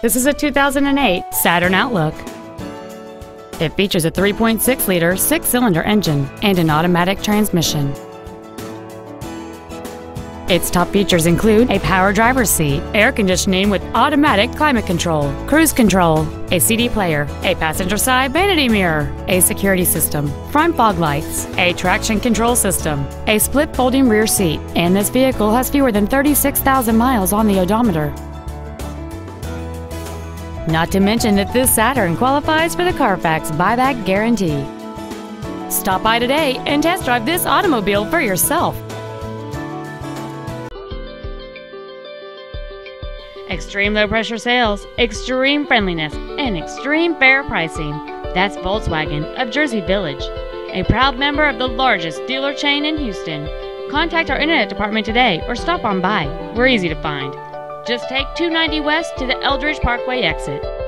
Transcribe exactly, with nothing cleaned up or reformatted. This is a two thousand eight Saturn Outlook. It features a three point six liter six-cylinder engine and an automatic transmission. Its top features include a power driver's seat, air conditioning with automatic climate control, cruise control, a C D player, a passenger side vanity mirror, a security system, front fog lights, a traction control system, a split folding rear seat, and this vehicle has fewer than thirty-six thousand miles on the odometer. Not to mention that this Saturn qualifies for the Carfax buyback guarantee. Stop by today and test drive this automobile for yourself. Extreme low pressure sales, extreme friendliness, and extreme fair pricing. That's Volkswagen of Jersey Village, a proud member of the largest dealer chain in Houston. Contact our internet department today or stop on by. We're easy to find. Just take two ninety West to the Eldridge Parkway exit.